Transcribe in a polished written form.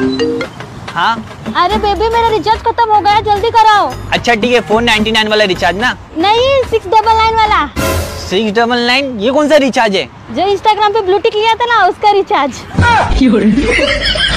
हाँ अरे बेबी मेरा रिचार्ज खत्म हो गया, जल्दी कराओ। अच्छा ठीक है, 499 वाला रिचार्ज ना? नहीं 699 वाला। 699 ये कौन सा रिचार्ज है? जो इंस्टाग्राम पे ब्लू टिक लिया था ना उसका रिचार्ज।